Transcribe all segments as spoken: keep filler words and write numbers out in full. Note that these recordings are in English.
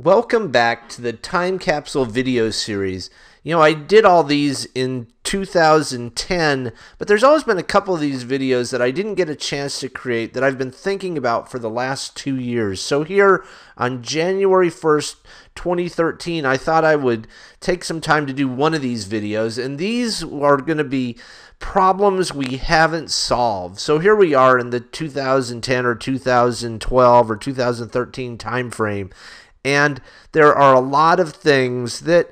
Welcome back to the Time Capsule video series. You know, I did all these in two thousand ten, but there's always been a couple of these videos that I didn't get a chance to create that I've been thinking about for the last two years. So here on January first, twenty thirteen, I thought I would take some time to do one of these videos, and these are going to be problems we haven't solved. So here we are in the two thousand ten or two thousand twelve or two thousand thirteen time frame. And there are a lot of things that,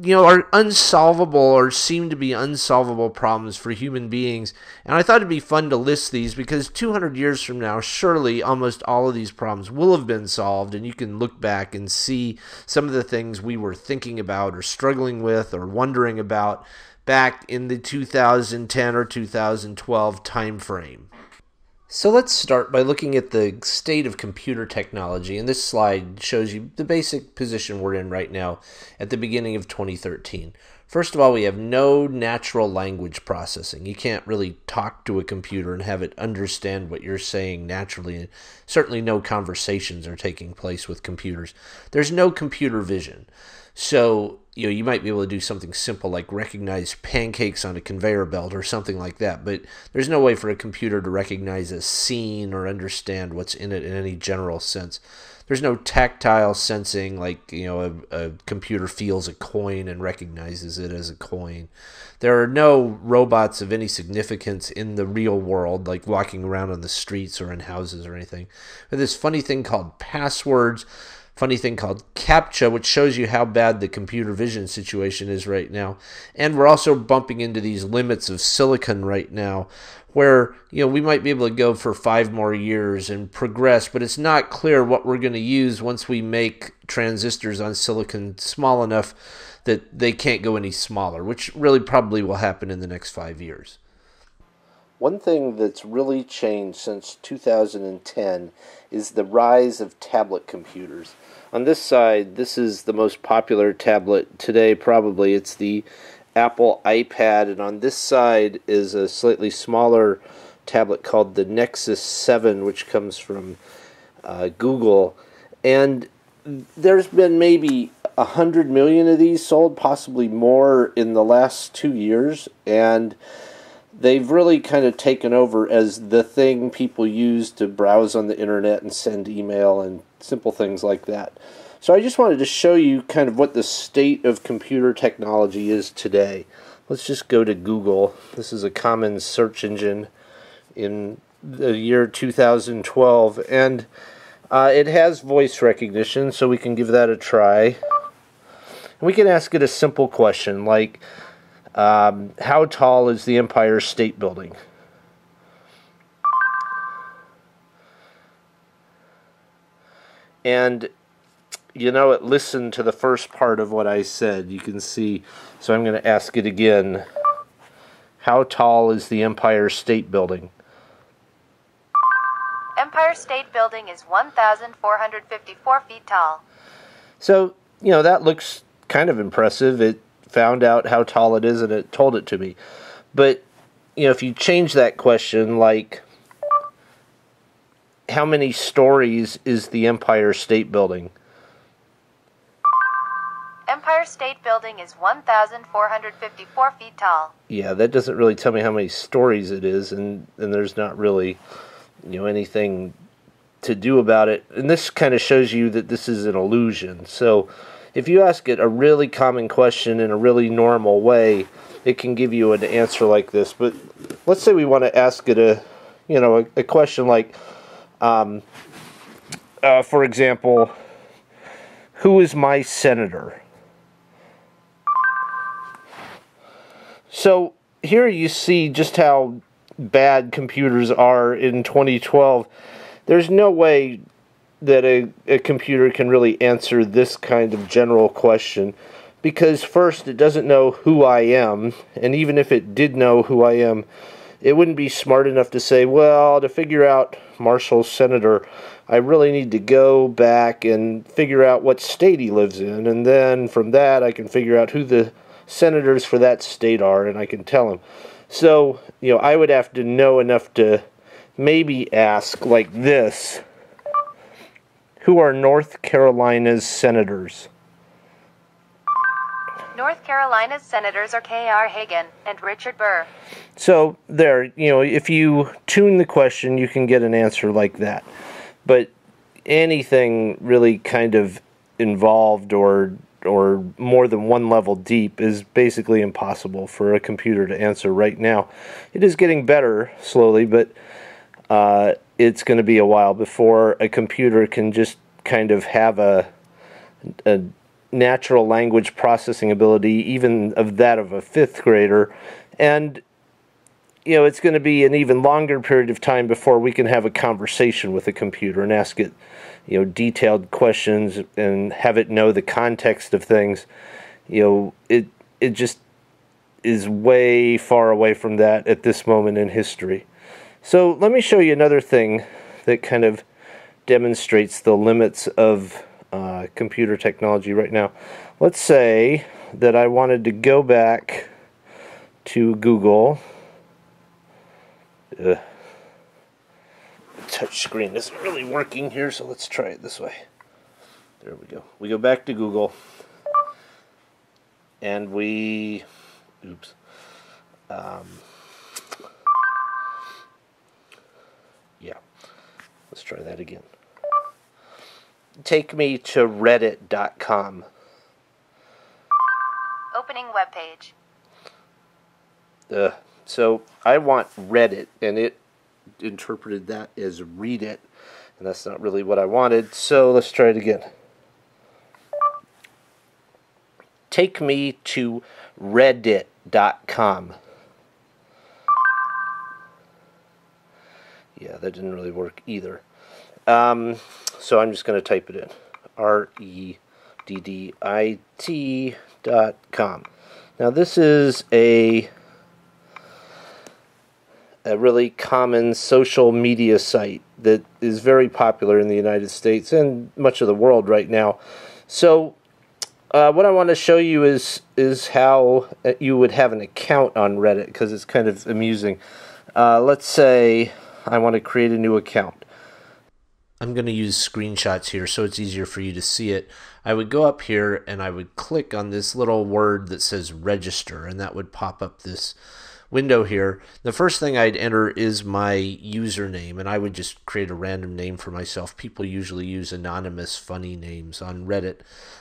you know, are unsolvable or seem to be unsolvable problems for human beings. And I thought it'd be fun to list these because two hundred years from now, surely almost all of these problems will have been solved. And you can look back and see some of the things we were thinking about or struggling with or wondering about back in the two thousand ten or two thousand twelve time frame. So let's start by looking at the state of computer technology, and this slide shows you the basic position we're in right now at the beginning of twenty thirteen. First of all, we have no natural language processing. You can't really talk to a computer and have it understand what you're saying naturally, and certainly no conversations are taking place with computers. There's no computer vision. So, you know, you might be able to do something simple like recognize pancakes on a conveyor belt or something like that, but there's no way for a computer to recognize a scene or understand what's in it in any general sense. There's no tactile sensing, like, you know, a, a computer feels a coin and recognizes it as a coin. There are no robots of any significance in the real world, like walking around on the streets or in houses or anything. But this funny thing called passwords, funny thing called CAPTCHA, which shows you how bad the computer vision situation is right now. And we're also bumping into these limits of silicon right now, where, you know, we might be able to go for five more years and progress, but it's not clear what we're going to use once we make transistors on silicon small enough that they can't go any smaller, which really probably will happen in the next five years. One thing that's really changed since two thousand ten is the rise of tablet computers. On this side, this is the most popular tablet today, probably. It's the Apple iPad, and on this side is a slightly smaller tablet called the Nexus seven, which comes from uh, Google. And there's been maybe a hundred million of these sold, possibly more, in the last two years, and they've really kind of taken over as the thing people use to browse on the internet and send email and simple things like that. So I just wanted to show you kind of what the state of computer technology is today. Let's just go to Google. This is a common search engine in the year two thousand twelve, and uh, it has voice recognition, so we can give that a try. And we can ask it a simple question like, Um, how tall is the Empire State Building? And, you know, it listened to the first part of what I said. You can see, so I'm going to ask it again. How tall is the Empire State Building? Empire State Building is one thousand four hundred fifty-four feet tall. So, you know, that looks kind of impressive. It found out how tall it is and it told it to me. But, you know, if you change that question, like, how many stories is the Empire State Building? Empire State Building is one thousand four hundred fifty-four feet tall. Yeah, that doesn't really tell me how many stories it is, and, and there's not really, you know, anything to do about it. And this kind of shows you that this is an illusion. So if you ask it a really common question in a really normal way, it can give you an answer like this. But let's say we want to ask it a, you know, a, a question like, um, uh, for example, who is my senator? So here you see just how bad computers are in twenty twelve. There's no way that a, a computer can really answer this kind of general question, because first, it doesn't know who I am, and even if it did know who I am, it wouldn't be smart enough to say, well, to figure out Marshall's senator, I really need to go back and figure out what state he lives in, and then from that I can figure out who the senators for that state are, and I can tell him. So, you know, I would have to know enough to maybe ask like this: Who are North Carolina's senators? North Carolina's senators are K R Hagan and Richard Burr. So there, you know, if you tune the question, you can get an answer like that. But anything really kind of involved or or more than one level deep is basically impossible for a computer to answer right now. It is getting better slowly, but uh, it's going to be a while before a computer can just kind of have a, a natural language processing ability, even of that of a fifth grader. And, you know, it's going to be an even longer period of time before we can have a conversation with a computer and ask it, you know, detailed questions and have it know the context of things. You know, it it just is way far away from that at this moment in history. So let me show you another thing that kind of demonstrates the limits of uh, computer technology right now. Let's say that I wanted to go back to Google. Ugh. Touch screen isn't really working here, so let's try it this way. There we go. We go back to Google, and we, oops, um, yeah, let's try that again. Take me to reddit dot com. Opening web page. Uh, so I want Reddit, and it interpreted that as read it, and that's not really what I wanted, so let's try it again. Take me to reddit dot com. Yeah, that didn't really work either. Um, so I'm just going to type it in. R E D D I T dot com. Now this is a a really common social media site that is very popular in the United States and much of the world right now. So uh, what I want to show you is is how you would have an account on Reddit, because it's kind of amusing. Uh, let's say I want to create a new account. I'm going to use screenshots here so it's easier for you to see it. I would go up here and I would click on this little word that says register, and that would pop up this window here. The first thing I'd enter is my username, and I would just create a random name for myself. People usually use anonymous funny names on Reddit.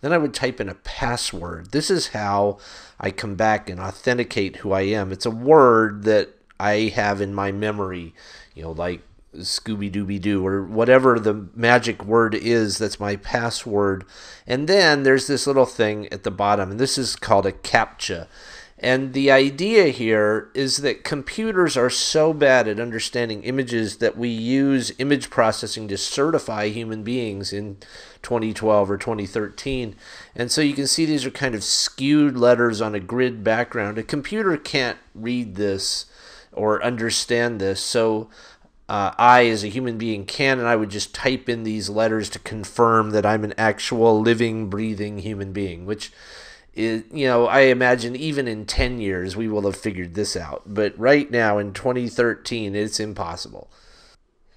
Then I would type in a password. This is how I come back and authenticate who I am. It's a word that I have in my memory, you know, like Scooby-Dooby-Doo or whatever the magic word is. That's my password. And then there's this little thing at the bottom, and this is called a CAPTCHA. And the idea here is that computers are so bad at understanding images that we use image processing to certify human beings in twenty twelve or twenty thirteen. And so you can see these are kind of skewed letters on a grid background. A computer can't read this or understand this. So uh, I, as a human being, can, and I would just type in these letters to confirm that I'm an actual living, breathing human being, which It, you know, I imagine even in ten years we will have figured this out. But right now in twenty thirteen, it's impossible.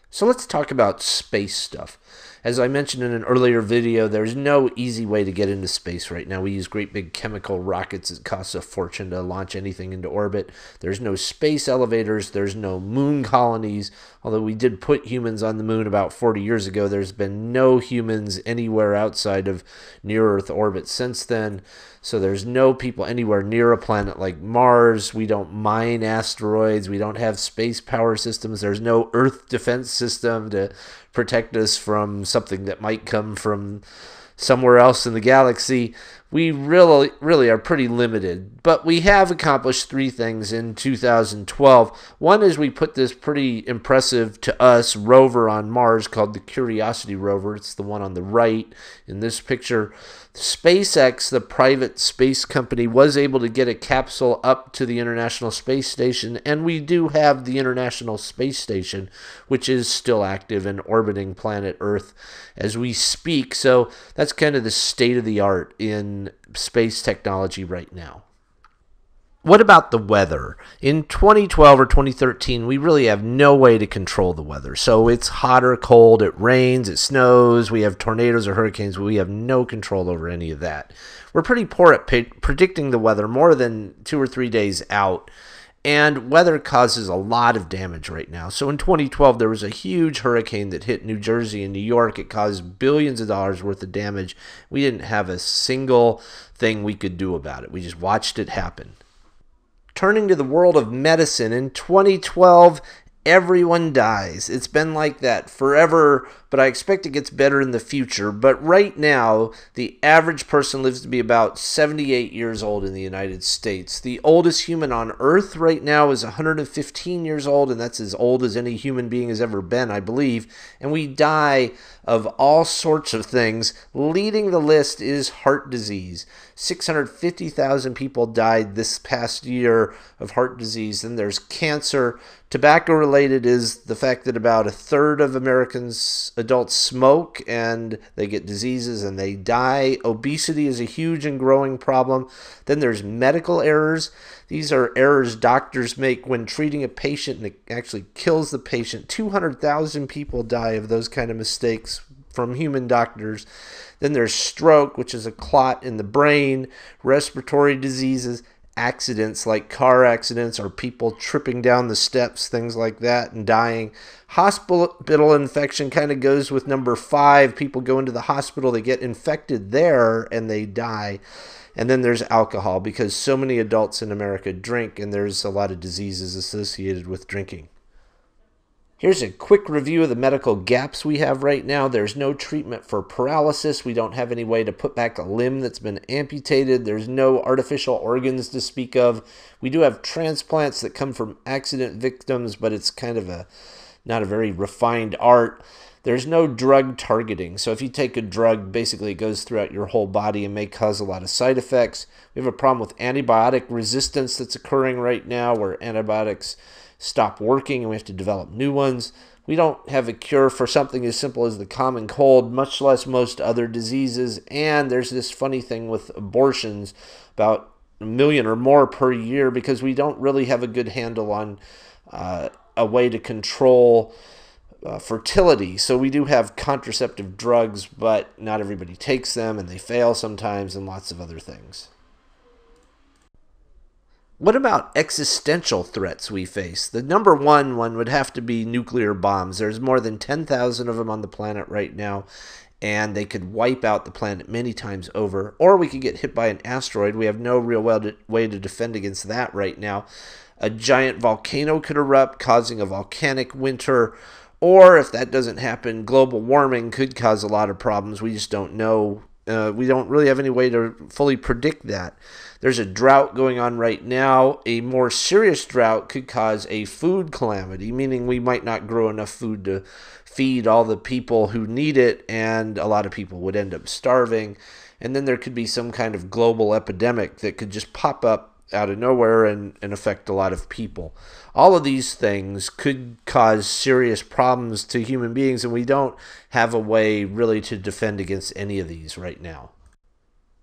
So let's talk about space stuff. As I mentioned in an earlier video, there's no easy way to get into space right now. We use great big chemical rockets that cost a fortune to launch anything into orbit. There's no space elevators. There's no moon colonies. Although we did put humans on the moon about forty years ago, there's been no humans anywhere outside of near-Earth orbit since then. So there's no people anywhere near a planet like Mars. We don't mine asteroids. We don't have space power systems. There's no Earth defense system to protect us from something that might come from somewhere else in the galaxy. We really, really are pretty limited. But we have accomplished three things in two thousand twelve. One is we put this pretty impressive to us rover on Mars called the Curiosity rover. It's the one on the right in this picture. SpaceX, the private space company, was able to get a capsule up to the International Space Station, and we do have the International Space Station, which is still active and orbiting planet Earth as we speak. So that's kind of the state of the art in space technology right now. What about the weather? In twenty twelve or twenty thirteen, we really have no way to control the weather. So it's hot or cold, it rains, it snows, we have tornadoes or hurricanes. We have no control over any of that. We're pretty poor at predicting the weather more than two or three days out. And weather causes a lot of damage right now. So in twenty twelve, there was a huge hurricane that hit New Jersey and New York. It caused billions of dollars worth of damage. We didn't have a single thing we could do about it. We just watched it happen. Turning to the world of medicine, in twenty twelve, everyone dies. It's been like that forever, but I expect it gets better in the future. But right now, the average person lives to be about seventy-eight years old in the United States. The oldest human on Earth right now is one hundred fifteen years old, and that's as old as any human being has ever been, I believe. And we die of all sorts of things. Leading the list is heart disease. six hundred fifty thousand people died this past year of heart disease. Then there's cancer. Tobacco-related is the fact that about a third of Americans adults smoke and they get diseases and they die. Obesity is a huge and growing problem. Then there's medical errors. These are errors doctors make when treating a patient and it actually kills the patient. two hundred thousand people die of those kind of mistakes from human doctors. Then there's stroke, which is a clot in the brain, respiratory diseases, accidents like car accidents or people tripping down the steps, things like that, and dying. Hospital infection kind of goes with number five. People go into the hospital, they get infected there, and they die. And then there's alcohol, because so many adults in America drink, and there's a lot of diseases associated with drinking. Here's a quick review of the medical gaps we have right now. There's no treatment for paralysis. We don't have any way to put back a limb that's been amputated. There's no artificial organs to speak of. We do have transplants that come from accident victims, but it's kind of a not a very refined art. There's no drug targeting. So if you take a drug, basically it goes throughout your whole body and may cause a lot of side effects. We have a problem with antibiotic resistance that's occurring right now, where antibiotics stop working and we have to develop new ones. We don't have a cure for something as simple as the common cold, much less most other diseases. And there's this funny thing with abortions, about a million or more per year, because we don't really have a good handle on uh, a way to control uh, fertility. So we do have contraceptive drugs, but not everybody takes them and they fail sometimes, and lots of other things. What about existential threats we face? The number one one would have to be nuclear bombs. There's more than ten thousand of them on the planet right now, and they could wipe out the planet many times over. Or we could get hit by an asteroid. We have no real way to defend against that right now. A giant volcano could erupt, causing a volcanic winter. Or if that doesn't happen, global warming could cause a lot of problems. We just don't know. Uh, we don't really have any way to fully predict that. There's a drought going on right now. A more serious drought could cause a food calamity, meaning we might not grow enough food to feed all the people who need it, and a lot of people would end up starving. And then there could be some kind of global epidemic that could just pop up out of nowhere and, and affect a lot of people. All of these things could cause serious problems to human beings, and we don't have a way really to defend against any of these right now.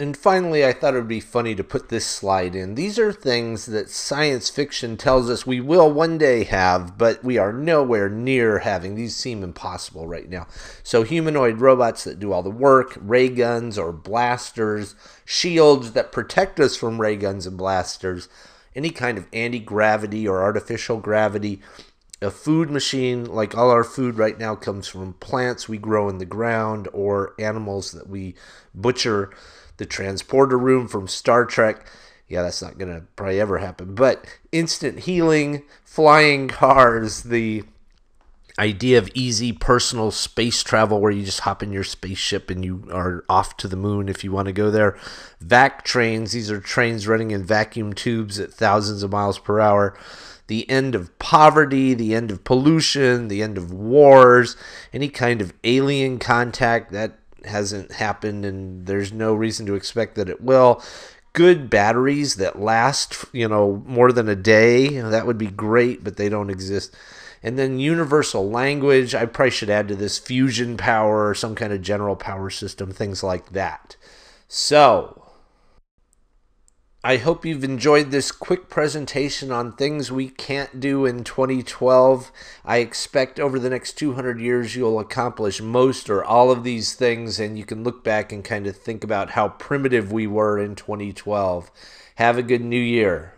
And finally, I thought it would be funny to put this slide in. These are things that science fiction tells us we will one day have, but we are nowhere near having. These seem impossible right now. So humanoid robots that do all the work, ray guns or blasters, shields that protect us from ray guns and blasters, any kind of anti-gravity or artificial gravity, a food machine. Like all our food right now comes from plants we grow in the ground or animals that we butcher. The transporter room from Star Trek. Yeah, that's not going to probably ever happen. But instant healing, flying cars, the idea of easy personal space travel where you just hop in your spaceship and you are off to the moon if you want to go there. Vac trains. These are trains running in vacuum tubes at thousands of miles per hour. The end of poverty, the end of pollution, the end of wars, any kind of alien contact that hasn't happened, and there's no reason to expect that it will. Good batteries that last, you know, more than a day, that would be great, but they don't exist. And then universal language. I probably should add to this fusion power or some kind of general power system, things like that. So I hope you've enjoyed this quick presentation on things we can't do in twenty twelve. I expect over the next two hundred years you'll accomplish most or all of these things, and you can look back and kind of think about how primitive we were in twenty twelve. Have a good new year.